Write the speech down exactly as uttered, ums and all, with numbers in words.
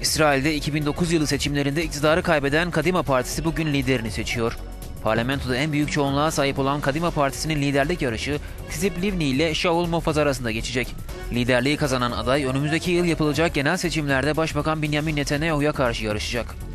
İsrail'de iki bin dokuz yılı seçimlerinde iktidarı kaybeden Kadima Partisi bugün liderini seçiyor. Parlamentoda en büyük çoğunluğa sahip olan Kadima Partisi'nin liderlik yarışı Tzipi Livni ile Shaul Mofaz arasında geçecek. Liderliği kazanan aday önümüzdeki yıl yapılacak genel seçimlerde Başbakan Benjamin Netanyahu'ya karşı yarışacak.